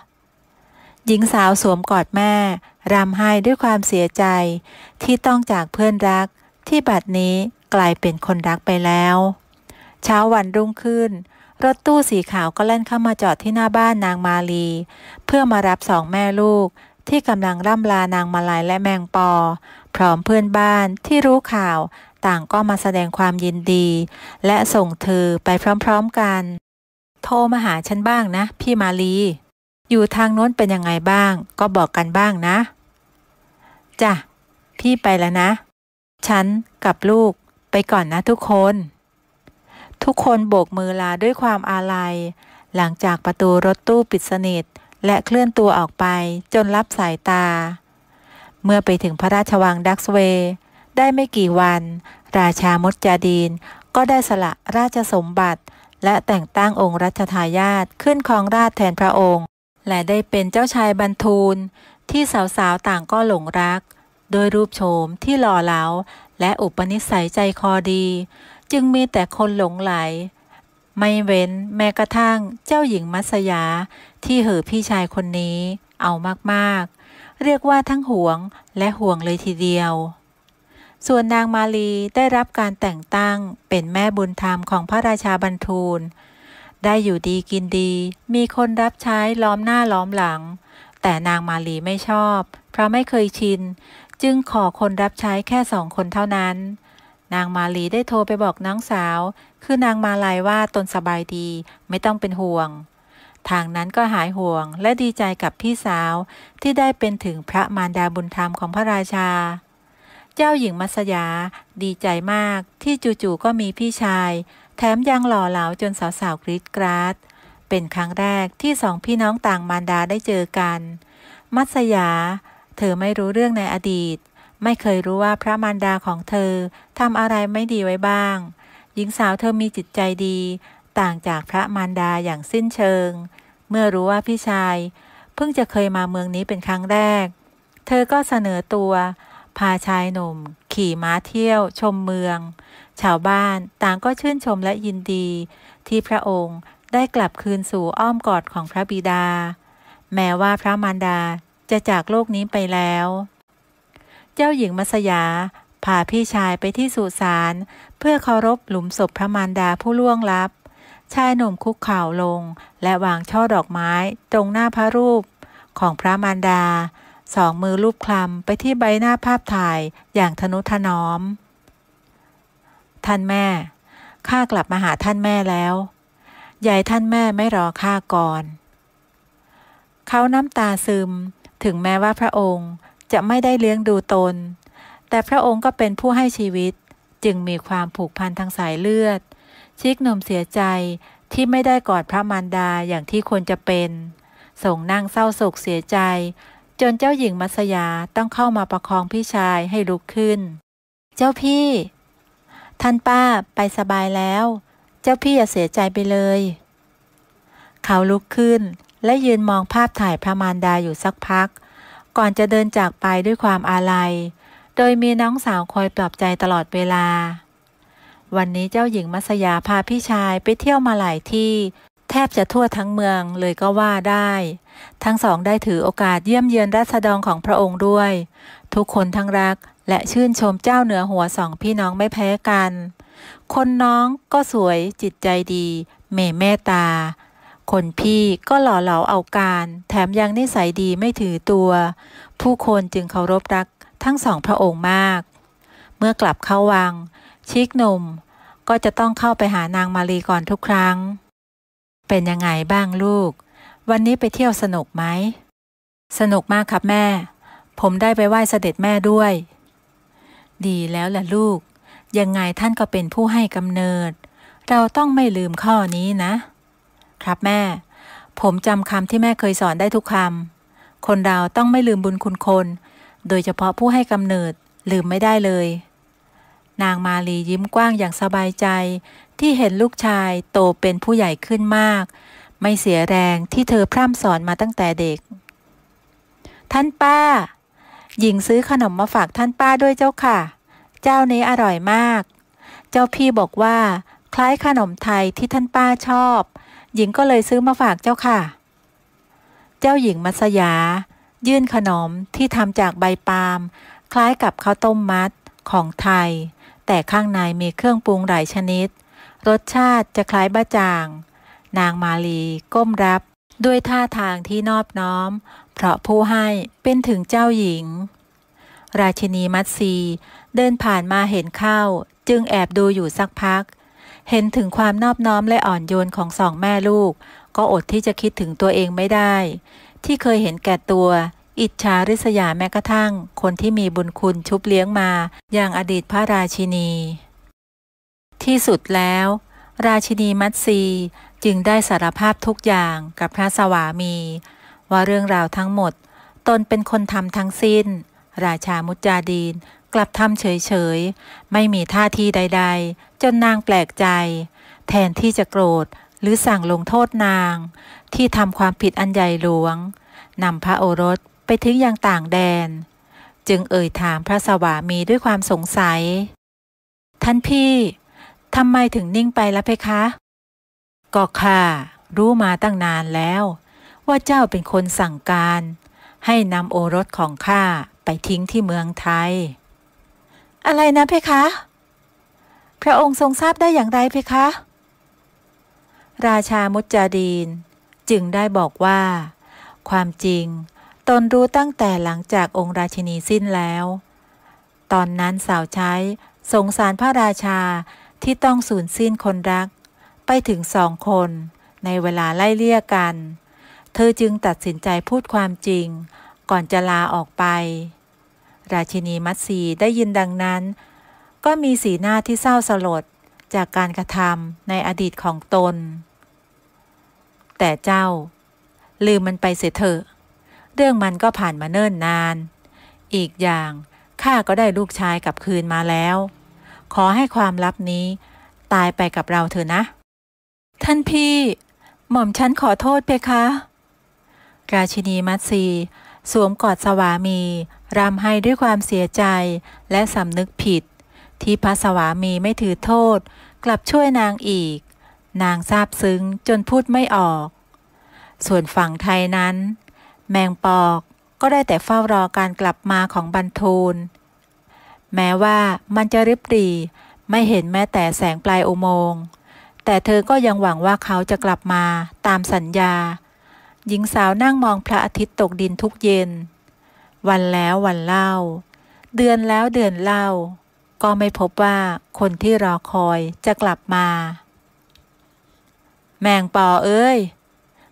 หญิงสาวสวมกอดแม่รำไห้ด้วยความเสียใจที่ต้องจากเพื่อนรักที่บัดนี้กลายเป็นคนรักไปแล้วเช้าวันรุ่งขึ้นรถตู้สีขาวก็แล่นเข้ามาจอดที่หน้าบ้านนางมาลีเพื่อมารับสองแม่ลูกที่กำลังร่ำลานางมาลัยและแมงปอพร้อมเพื่อนบ้านที่รู้ข่าวต่างก็มาแสดงความยินดีและส่งเธอไปพร้อมๆกันโทรมาหาฉันบ้างนะพี่มาลีอยู่ทางโน้นเป็นยังไงบ้างก็บอกกันบ้างนะจ้ะพี่ไปแล้วนะฉันกับลูกไปก่อนนะทุกคนโบกมือลาด้วยความอาลัยหลังจากประตูรถตู้ปิดสนิทและเคลื่อนตัวออกไปจนลับสายตาเมื่อไปถึงพระราชวังดักสเวย์ได้ไม่กี่วันราชามดจาดีนก็ได้สละราชสมบัติและแต่งตั้งองค์รัชทายาทขึ้นครองราชย์แทนพระองค์และได้เป็นเจ้าชายบันทูลที่สาวๆต่างก็หลงรักโดยรูปโฉมที่หล่อเหลาและอุปนิสัยใจคอดีจึงมีแต่คนหลงไหลไม่เว้นแม้กระทั่งเจ้าหญิงมัสยาที่เหอพี่ชายคนนี้เอามากๆเรียกว่าทั้งหวงและห่วงเลยทีเดียวส่วนนางมาลีได้รับการแต่งตั้งเป็นแม่บุญธรรมของพระราชาบันทูลได้อยู่ดีกินดีมีคนรับใช้ล้อมหน้าล้อมหลังแต่นางมาลีไม่ชอบเพราะไม่เคยชินจึงขอคนรับใช้แค่สองคนเท่านั้นนางมาลีได้โทรไปบอกน้องสาวคือนางมาลัยว่าตนสบายดีไม่ต้องเป็นห่วงทางนั้นก็หายห่วงและดีใจกับพี่สาวที่ได้เป็นถึงพระมารดาบุญธรรมของพระราชา จ้าหญิงมัสยาดีใจมากที่จู่ๆก็มีพี่ชายแถมยังหล่อเหลาจนสาวๆกรี๊ดกราดเป็นครั้งแรกที่สองพี่น้องต่างมารดาได้เจอกันมัสยาเธอไม่รู้เรื่องในอดีตไม่เคยรู้ว่าพระมารดาของเธอทำอะไรไม่ดีไว้บ้างหญิงสาวเธอมีจิตใจดีต่างจากพระมารดาอย่างสิ้นเชิงเมื่อรู้ว่าพี่ชายเพิ่งจะเคยมาเมืองนี้เป็นครั้งแรกเธอก็เสนอตัวพาชายหนุ่มขี่ม้าเที่ยวชมเมืองชาวบ้านต่างก็ชื่นชมและยินดีที่พระองค์ได้กลับคืนสู่อ้อมกอดของพระบิดาแม้ว่าพระมารดาจะจากโลกนี้ไปแล้วเจ้าหญิงมัสยาพาพี่ชายไปที่สุสานเพื่อเคารพหลุมศพพระมารดาผู้ล่วงลับชายหนุ่มคุกเข่าลงและวางช่อดอกไม้ตรงหน้าพระรูปของพระมารดาสองมือลูบคลำไปที่ใบหน้าภาพถ่ายอย่างทนุถนอมท่านแม่ข้ากลับมาหาท่านแม่แล้วยายท่านแม่ไม่รอข้าก่อนเขาน้ำตาซึมถึงแม้ว่าพระองค์จะไม่ได้เลี้ยงดูตนแต่พระองค์ก็เป็นผู้ให้ชีวิตจึงมีความผูกพันทางสายเลือดชิกหนุ่มเสียใจที่ไม่ได้กอดพระมารดาอย่างที่ควรจะเป็นส่งนั่งเศร้าโศกเสียใจจนเจ้าหญิงมัสยาต้องเข้ามาประคองพี่ชายให้ลุกขึ้นเจ้าพี่ท่านป้าไปสบายแล้วเจ้าพี่อย่าเสียใจไปเลยเขาลุกขึ้นและยืนมองภาพถ่ายพระมารดาอยู่สักพักก่อนจะเดินจากไปด้วยความอาลัยโดยมีน้องสาวคอยปลอบใจตลอดเวลาวันนี้เจ้าหญิงมัสยาพาพี่ชายไปเที่ยวมาหลายที่แทบจะทั่วทั้งเมืองเลยก็ว่าได้ทั้งสองได้ถือโอกาสเยี่ยมเยือนราษฎรของพระองค์ด้วยทุกคนทั้งรักและชื่นชมเจ้าเหนือหัวสองพี่น้องไม่แพ้กันคนน้องก็สวยจิตใจดีเมตตาคนพี่ก็หล่อเหลาเอาการแถมยังนิสัยดีไม่ถือตัวผู้คนจึงเคารพรักทั้งสองพระองค์มากเมื่อกลับเข้าวังชิกหนุ่มก็จะต้องเข้าไปหานางมาลีก่อนทุกครั้งเป็นยังไงบ้างลูกวันนี้ไปเที่ยวสนุกไหมสนุกมากครับแม่ผมได้ไปไหว้เสด็จแม่ด้วยดีแล้วล่ะลูกยังไงท่านก็เป็นผู้ให้กำเนิดเราต้องไม่ลืมข้อนี้นะครับแม่ผมจำคำที่แม่เคยสอนได้ทุกคำคนเราต้องไม่ลืมบุญคุณคนโดยเฉพาะผู้ให้กำเนิดลืมไม่ได้เลยนางมาลียิ้มกว้างอย่างสบายใจที่เห็นลูกชายโตเป็นผู้ใหญ่ขึ้นมากไม่เสียแรงที่เธอพร่ำสอนมาตั้งแต่เด็กท่านป้าหญิงซื้อขนมมาฝากท่านป้าด้วยเจ้าค่ะเจ้านี้อร่อยมากเจ้าพี่บอกว่าคล้ายขนมไทยที่ท่านป้าชอบหญิงก็เลยซื้อมาฝากเจ้าค่ะเจ้าหญิงมัสยายื่นขนมที่ทำจากใบปาล์มคล้ายกับข้าวต้มมัดของไทยแต่ข้างในมีเครื่องปรุงหลายชนิดรสชาติจะคล้ายบะจ่างนางมาลีก้มรับด้วยท่าทางที่นอบน้อมเพราะผู้ให้เป็นถึงเจ้าหญิงราชินีมัตสีเดินผ่านมาเห็นเข้าจึงแอบดูอยู่สักพักเห็นถึงความนอบน้อมและอ่อนโยนของสองแม่ลูกก็อดที่จะคิดถึงตัวเองไม่ได้ที่เคยเห็นแก่ตัวอิจฉาริษยาแม้กระทั่งคนที่มีบุญคุณชุบเลี้ยงมาอย่างอดีตพระราชินีที่สุดแล้วราชินีมัตสีจึงได้สารภาพทุกอย่างกับพระสวามีว่าเรื่องราวทั้งหมดตนเป็นคนทำทั้งสิ้นราชามุจจาดีนกลับทำเฉยๆไม่มีท่าทีใดๆจนนางแปลกใจแทนที่จะโกรธหรือสั่งลงโทษนางที่ทำความผิดอันใหญ่หลวงนำพระโอรสไปทิ้งยังต่างแดนจึงเอ่ยถามพระสวามีด้วยความสงสัยท่านพี่ทำไมถึงนิ่งไปล่ะเพคะก็ข้ารู้มาตั้งนานแล้วว่าเจ้าเป็นคนสั่งการให้นำโอรสของข้าไปทิ้งที่เมืองไทยอะไรนะเพคะพระองค์ทรงทราบได้อย่างไรเพคะราชามุจจาดีนจึงได้บอกว่าความจริงตนรู้ตั้งแต่หลังจากองค์ราชินีสิ้นแล้วตอนนั้นสาวใช้สงสารพระราชาที่ต้องสูญสิ้นคนรักไปถึงสองคนในเวลาไล่เลี่ยกันเธอจึงตัดสินใจพูดความจริงก่อนจะลาออกไป ราชินีมัตสีได้ยินดังนั้นก็มีสีหน้าที่เศร้าสลดจากการกระทำในอดีตของตนแต่เจ้าลืมมันไปเสียเถอะเรื่องมันก็ผ่านมาเนิ่นนานอีกอย่างข้าก็ได้ลูกชายกลับคืนมาแล้วขอให้ความลับนี้ตายไปกับเราเถอะนะท่านพี่หม่อมฉันขอโทษเพคะราชินีมัตสีสวมกอดสวามีรำให้ด้วยความเสียใจและสำนึกผิดที่พระสวามีไม่ถือโทษกลับช่วยนางอีกนางซาบซึ้งจนพูดไม่ออกส่วนฝั่งไทยนั้นแมงปอกก็ได้แต่เฝ้ารอการกลับมาของบรรทูลแม้ว่ามันจะริบหรี่ไม่เห็นแม้แต่แสงปลายอุโมงค์แต่เธอก็ยังหวังว่าเขาจะกลับมาตามสัญญาหญิงสาวนั่งมองพระอาทิตย์ตกดินทุกเย็นวันแล้ววันเล่าเดือนแล้วเดือนเล่าก็ไม่พบว่าคนที่รอคอยจะกลับมาแมงปอเอ้ย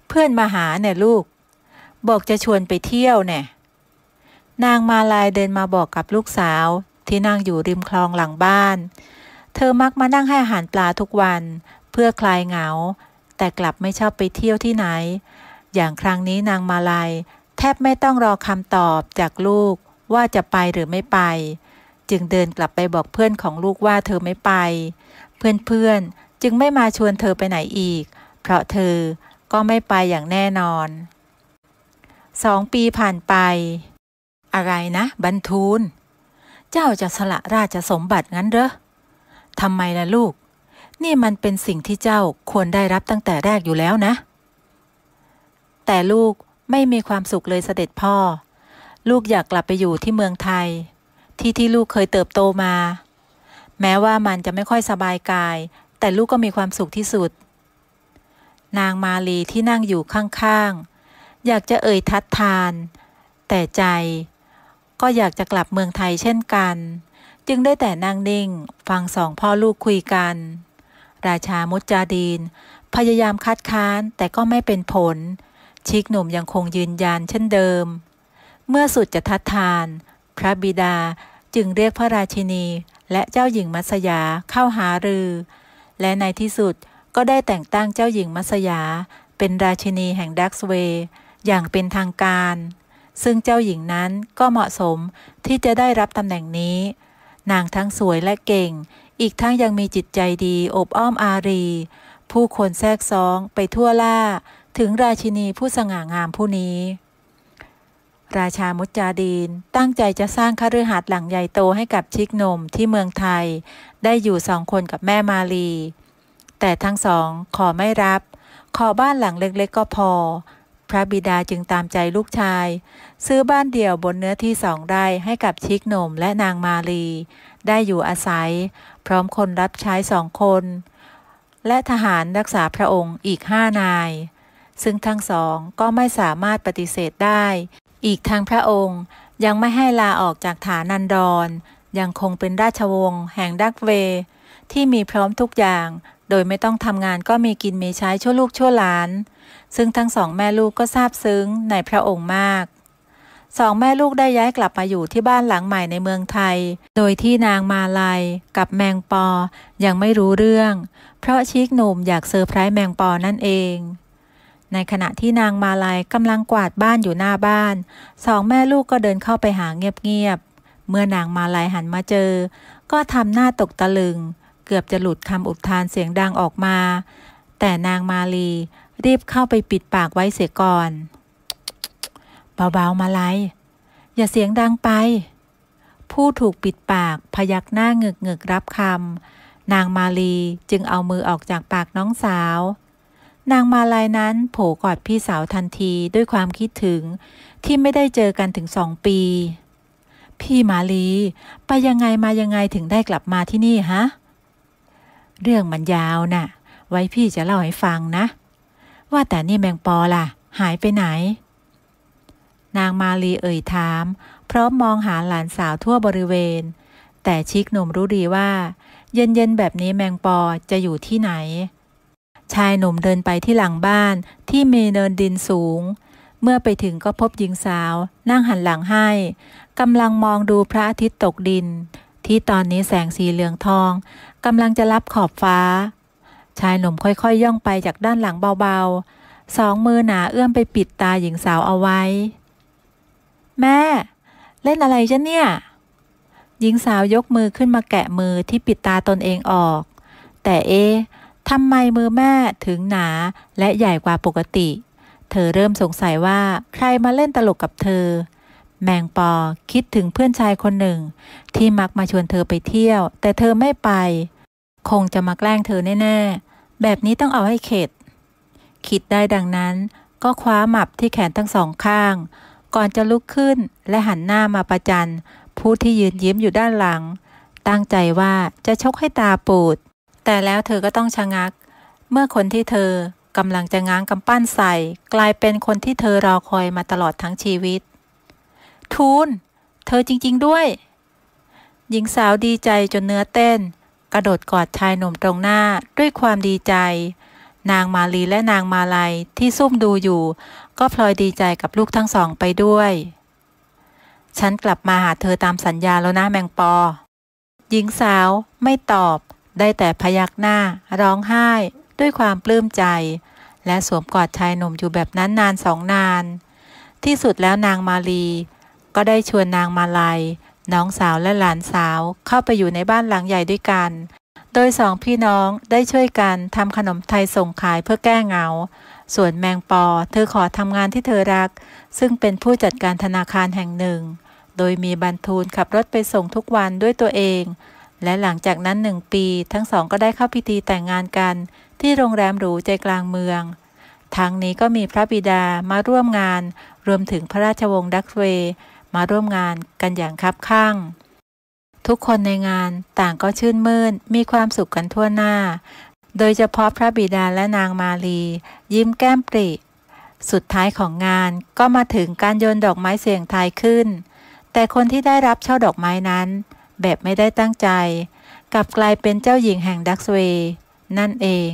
เพื่อนมาหาเนี่ยลูกบอกจะชวนไปเที่ยวเนี่ยนางมาลายเดินมาบอกกับลูกสาวที่นั่งอยู่ริมคลองหลังบ้านเธอมักมานั่งให้อาหารปลาทุกวันเพื่อคลายเหงาแต่กลับไม่ชอบไปเที่ยวที่ไหนอย่างครั้งนี้นางมาลายแทบไม่ต้องรอคำตอบจากลูกว่าจะไปหรือไม่ไปจึงเดินกลับไปบอกเพื่อนของลูกว่าเธอไม่ไปเพื่อนๆจึงไม่มาชวนเธอไปไหนอีกเพราะเธอก็ไม่ไปอย่างแน่นอน2 ปีผ่านไปอะไรนะบรรทูลเจ้าจะสละราชสมบัติงั้นเหรอทำไมล่ะลูกนี่มันเป็นสิ่งที่เจ้าควรได้รับตั้งแต่แรกอยู่แล้วนะแต่ลูกไม่มีความสุขเลยเสด็จพ่อลูกอยากกลับไปอยู่ที่เมืองไทยที่ลูกเคยเติบโตมาแม้ว่ามันจะไม่ค่อยสบายกายแต่ลูกก็มีความสุขที่สุดนางมาลีที่นั่งอยู่ข้างๆอยากจะเอ่ยทัดทานแต่ใจก็อยากจะกลับเมืองไทยเช่นกันจึงได้แต่นั่งนิ่งฟังสองพ่อลูกคุยกันราชามุจจาดีนพยายามคัดค้านแต่ก็ไม่เป็นผลชิกหนุ่มยังคงยืนยันเช่นเดิมเมื่อสุดจะทัดทานพระบิดาจึงเรียกพระราชินีและเจ้าหญิงมัสยาเข้าหารือและในที่สุดก็ได้แต่งตั้งเจ้าหญิงมัสยาเป็นราชินีแห่งดักสเวย์อย่างเป็นทางการซึ่งเจ้าหญิงนั้นก็เหมาะสมที่จะได้รับตำแหน่งนี้นางทั้งสวยและเก่งอีกทั้งยังมีจิตใจดีอบอ้อมอารีผู้คนแทรกซ้องไปทั่วล่าถึงราชินีผู้สง่างามผู้นี้ราชามุจจาดีนตั้งใจจะสร้างคฤหาสน์หลังใหญ่โตให้กับชิกนมที่เมืองไทยได้อยู่2 คนกับแม่มาลีแต่ทั้งสองขอไม่รับขอบ้านหลังเล็กๆก็พอพระบิดาจึงตามใจลูกชายซื้อบ้านเดี่ยวบนเนื้อที่2 ไร่ให้กับชิกนมและนางมาลีได้อยู่อาศัยพร้อมคนรับใช้2 คนและทหารรักษาพระองค์อีก5 นายซึ่งทั้งสองก็ไม่สามารถปฏิเสธได้อีกทางพระองค์ยังไม่ให้ลาออกจากฐานันดรยังคงเป็นราชวงศ์แห่งดักเวที่มีพร้อมทุกอย่างโดยไม่ต้องทำงานก็มีกินมีใช้ชั่วลูกชั่วหลานซึ่งทั้ง2 แม่ลูกก็ซาบซึ้งในพระองค์มาก2 แม่ลูกได้ย้ายกลับมาอยู่ที่บ้านหลังใหม่ในเมืองไทยโดยที่นางมาลัยกับแมงปอยังไม่รู้เรื่องเพราะชิกหนุ่มอยากเซอร์ไพรส์แมงปอนั่นเองในขณะที่นางมาลัยกำลังกวาดบ้านอยู่หน้าบ้าน2 แม่ลูกก็เดินเข้าไปหาเงียบๆเมื่อนางมาลัยหันมาเจอก็ทำหน้าตกตะลึงเกือบจะหลุดคำอุทานเสียงดังออกมาแต่นางมาลีรีบเข้าไปปิดปากไว้เสียก่อนเบาๆมาลัยอย่าเสียงดังไปผู้ถูกปิดปากพยักหน้าเงึกเงึกรับคำนางมาลีจึงเอามือออกจากปากน้องสาวนางมาลัยนั้นโผล่กอดพี่สาวทันทีด้วยความคิดถึงที่ไม่ได้เจอกันถึง2 ปีพี่มาลีไปยังไงมายังไงถึงได้กลับมาที่นี่ฮะเรื่องมันยาวน่ะไว้พี่จะเล่าให้ฟังนะว่าแต่นี่แมงปอล่ะหายไปไหนนางมาลีเอ่ยถามพร้อมมองหาหลานสาวทั่วบริเวณแต่ชิกหนุ่มรู้ดีว่าเย็นๆแบบนี้แมงปอจะอยู่ที่ไหนชายหนุ่มเดินไปที่หลังบ้านที่มีเนินดินสูงเมื่อไปถึงก็พบหญิงสาวนั่งหันหลังให้ กำลังมองดูพระอาทิตย์ตกดินที่ตอนนี้แสงสีเหลืองทองกำลังจะลับขอบฟ้าชายหนุ่มค่อยๆย่องไปจากด้านหลังเบาๆสองมือหนาเอื้อมไปปิดตาหญิงสาวเอาไว้แม่เล่นอะไรจ๊ะเนี่ยหญิงสาวยกมือขึ้นมาแกะมือที่ปิดตาตนเองออกแต่ทำไมมือแม่ถึงหนาและใหญ่กว่าปกติเธอเริ่มสงสัยว่าใครมาเล่นตลกกับเธอแมงปอคิดถึงเพื่อนชายคนหนึ่งที่มักมาชวนเธอไปเที่ยวแต่เธอไม่ไปคงจะมาแกล้งเธอแน่ๆแบบนี้ต้องเอาให้เข็ดคิดได้ดังนั้นก็คว้าหมับที่แขนทั้งสองข้างก่อนจะลุกขึ้นและหันหน้ามาประจันผู้ที่ยืนยิ้มอยู่ด้านหลังตั้งใจว่าจะชกให้ตาปูดแต่แล้วเธอก็ต้องชะงักเมื่อคนที่เธอกำลังจะง้างกำปั้นใส่กลายเป็นคนที่เธอรอคอยมาตลอดทั้งชีวิตทูลเธอจริงๆด้วยหญิงสาวดีใจจนเนื้อเต้นกระโดดกอดชายหนุ่มตรงหน้าด้วยความดีใจนางมาลีและนางมาลัยที่ซุ่มดูอยู่ก็พลอยดีใจกับลูกทั้งสองไปด้วยฉันกลับมาหาเธอตามสัญญาแล้วนะแมงปอหญิงสาวไม่ตอบได้แต่พยักหน้าร้องไห้ด้วยความปลื้มใจและสวมกอดชายหนุ่มอยู่แบบนั้นนานสองนานที่สุดแล้วนางมาลีก็ได้ชวนนางมาลัยน้องสาวและหลานสาวเข้าไปอยู่ในบ้านหลังใหญ่ด้วยกันโดยสองพี่น้องได้ช่วยกันทำขนมไทยส่งขายเพื่อแก้เหงาส่วนแมงปอเธอขอทำงานที่เธอรักซึ่งเป็นผู้จัดการธนาคารแห่งหนึ่งโดยมีบรรทูลขับรถไปส่งทุกวันด้วยตัวเองและหลังจากนั้น1 ปีทั้งสองก็ได้เข้าพิธีแต่งงานกันที่โรงแรมหรูใจกลางเมืองทั้งนี้ก็มีพระบิดามาร่วมงานรวมถึงพระราชวงศ์ดักเวย์มาร่วมงานกันอย่างคับคั่งทุกคนในงานต่างก็ชื่นมื่นมีความสุขกันทั่วหน้าโดยเฉพาะพระบิดาและนางมาลียิ้มแก้มปริสุดท้ายของงานก็มาถึงการโยนดอกไม้เสี่ยงทายขึ้นแต่คนที่ได้รับช่อดอกไม้นั้นแบบไม่ได้ตั้งใจกลับกลายเป็นเจ้าหญิงแห่งดักเวย์นั่นเอง